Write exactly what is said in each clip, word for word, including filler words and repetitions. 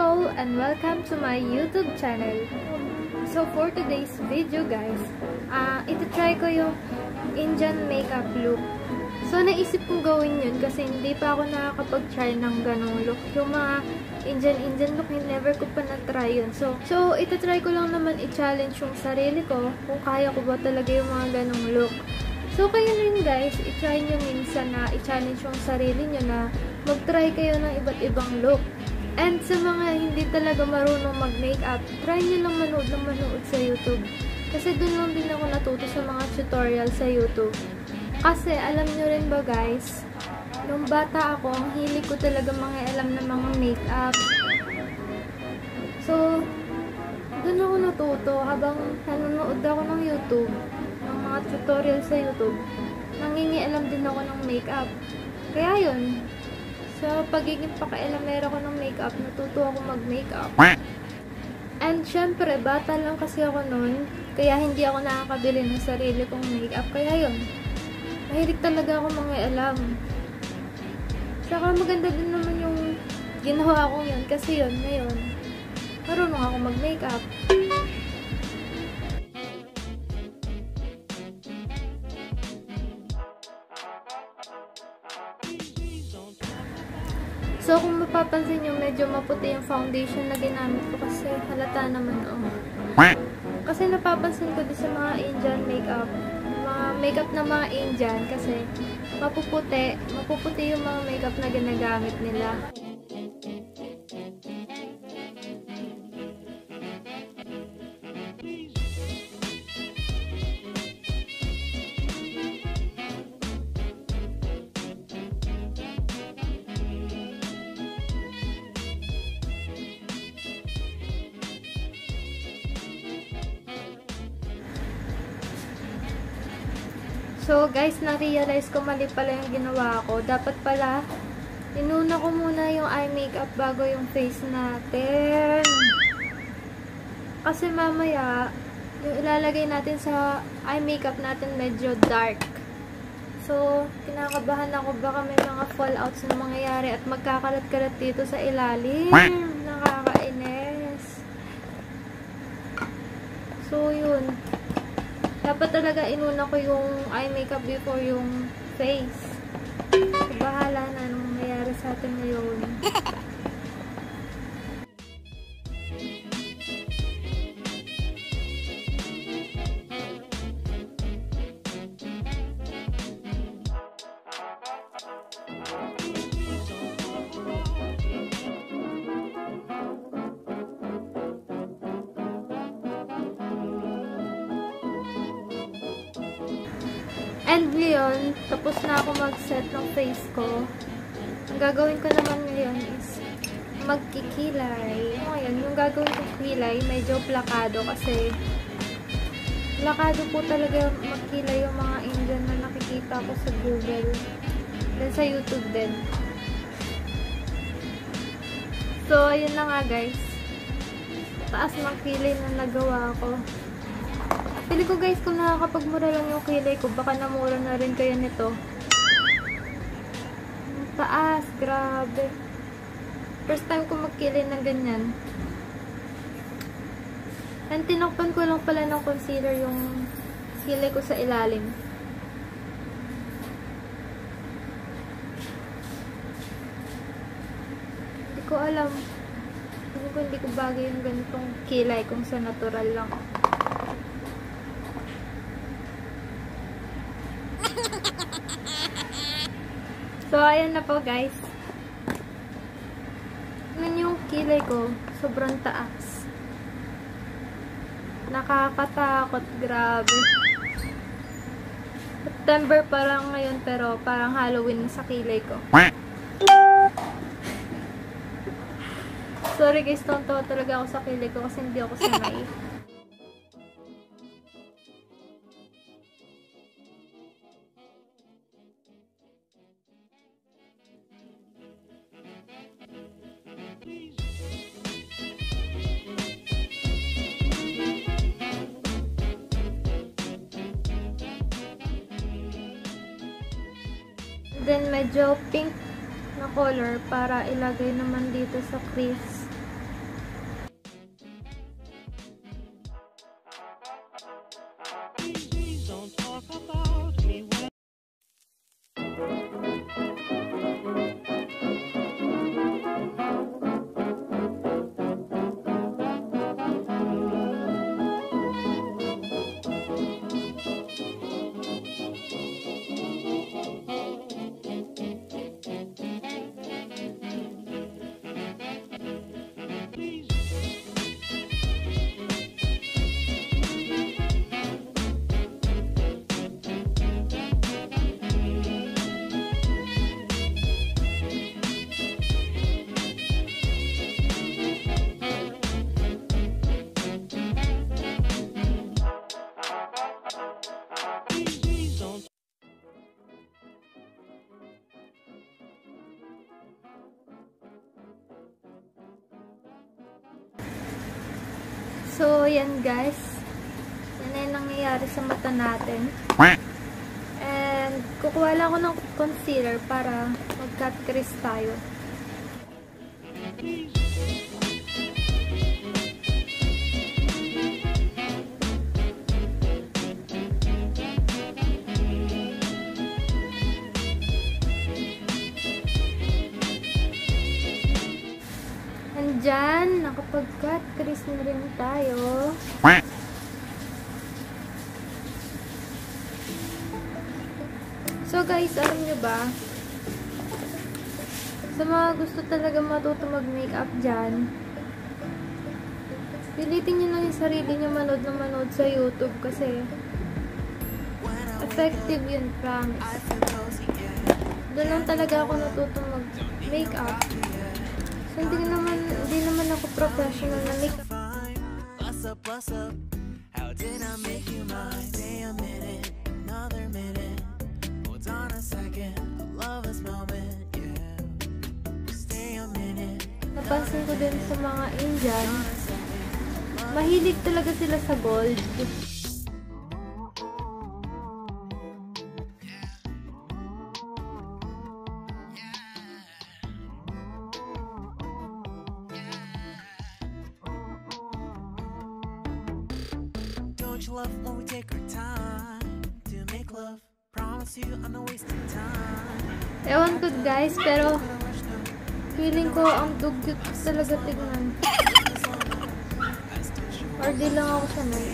Nicole and welcome to my YouTube channel. So for today's video guys, uh, iti-try ko yung Indian makeup look. So naisip kong gawin yun kasi hindi pa ako nakakapag-try ng ganong look. Yung mga Indian Indian look, never ko pa na-try yun. So, so iti-try ko lang naman i-challenge yung sarili ko kung kaya ko ba talaga yung mga ganong look. So kayo rin guys, i-try nyo minsan na i-challenge yung sarili nyo na mag-try kayo ng iba't ibang look. And sa mga hindi talaga marunong mag-makeup, try nyo lang manood ng manood sa YouTube. Kasi dun lang din ako natuto sa mga tutorial sa YouTube. Kasi alam nyo rin ba guys, nung bata ako, ang hilig ko talaga mga alam ng mga makeup. So, dun ako natuto habang nanonood ako ng YouTube. Mga tutorial sa YouTube, nangingialam din ako ng makeup. Kaya yun, sa pagiging pakailamera ko ng makeup, natuto ako mag-makeup. And syempre, bata lang kasi ako nun, kaya hindi ako nakakabili ng sarili kong makeup. Kaya yun, mahilig talaga ako mangialam. Saka maganda din naman yung ginawa ko yun, kasi yun, ngayon, marunong ako mag-makeup. So, kung mapapansin nyo, medyo maputi yung foundation na ginamit ko kasi halata naman oh. Kasi napapansin ko din sa mga Indian makeup, mga makeup na mga Indian kasi mapuputi, mapuputi yung mga makeup na ginagamit nila. So guys, na-realize ko mali pala yung ginawa ko. Dapat pala, inuna ko muna yung eye makeup bago yung face natin. Kasi mamaya, yung ilalagay natin sa eye makeup natin medyo dark. So, kinakabahan ako baka may mga fallouts na mangyayari at magkakalat-kalat dito sa ilalim. Nakakainis. So yun. Dapat talaga inuna ko yung eye makeup before yung face. So, bahala na nung mayari sa atin ngayon. And ngayon, tapos na ako mag-set ng face ko. Ang gagawin ko naman ngayon is magkikilay. O, yan. Yung gagawin ko kilay, medyo plakado kasi plakado po talaga magkilay yung mga Indian na nakikita ko sa Google. Then sa YouTube din. So, ayun na nga guys. Taas ng kilay na nagawa ko. Pili ko guys kung nakakapagmura lang yung kilay ko, baka namura na rin kayo nito. Taas, grabe. First time ko magkilay ng ganyan. And tinakpan ko lang pala ng concealer yung kilay ko sa ilalim. Hindi ko alam. Hindi ko, hindi ko bagay yung ganitong kilay kung sa natural lang. So, ayan na po guys. Yan yung kilay ko. Sobrang taas. Nakakatakot. Grabe. September parang ngayon pero parang Halloween na sa kilay ko. Sorry guys, tonto talaga ako sa kilay ko kasi hindi ako sanay. Then medyo pink na color para ilagay naman dito sa crease. So, yan guys. Yan ay nangyayari sa mata natin. And, kukuha lang ako ng concealer para mag-cut crease tayo. Diyan, nakapag-cut crease na rin tayo. So guys, alam nyo ba? Sa mga gusto talaga matuto mag-makeup dyan, pilitin nyo lang yung sarili nyo manood na manood sa YouTube kasi effective yun, promise. Doon lang talaga ako natuto mag-makeup. So, hindi naman, hindi naman ako professional na makeup. Napansin ko din sa mga Indian, mahilig talaga sila sa gold. Love when we take our time to make love, promise you I'm not wasting time. Ewan ko guys, pero feeling ko ang dug-dug talaga tignan. Or di lang ako sanay.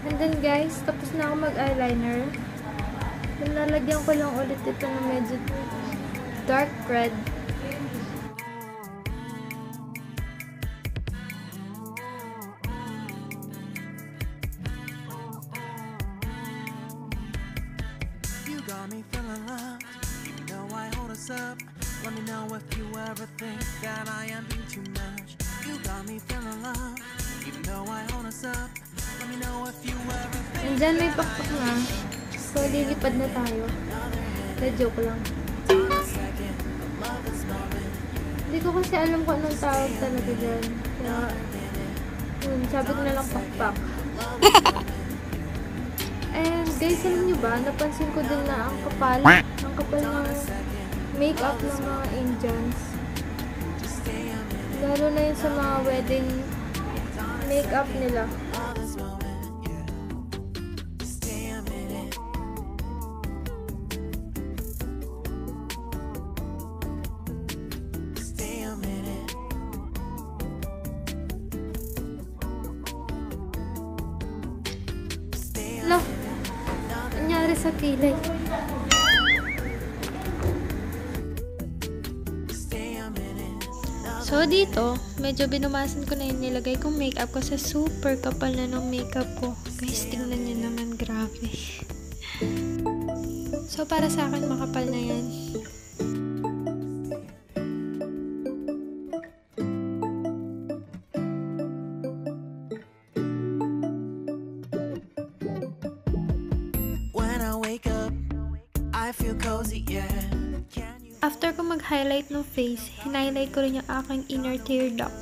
And then guys, tapos na ako mag-eyeliner. Lalagyan ko lang ulit ito ng medyo dark red. You got me feeling loved, even though I hold us up. Let me know if you ever think that I am being too much. You got me feeling loved, even though I hold us up. Andyan may pakpak na. So, lilipad na tayo. Na-joke lang. Hindi ko kasi alam kung anong tawag talaga dyan. Kaya, yun, sabi ko na lang pakpak. And guys, alam nyo ba? Napansin ko din na ang kapal. Ang kapal ng make-up ng mga Indians. Lalo na yun sa mga wedding make-up nila. Nangyari sa kilay. So dito, medyo binumasan ko na yung nilagay kong makeup kasi super kapal na ng makeup ko. Guys, tingnan nyo naman, grabe. So para sa akin, makapal na yan. After ko mag-highlight ng face, hinighlight ko rin yung aking inner tear duct.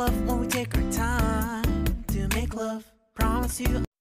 Love when we take our time to make love, promise you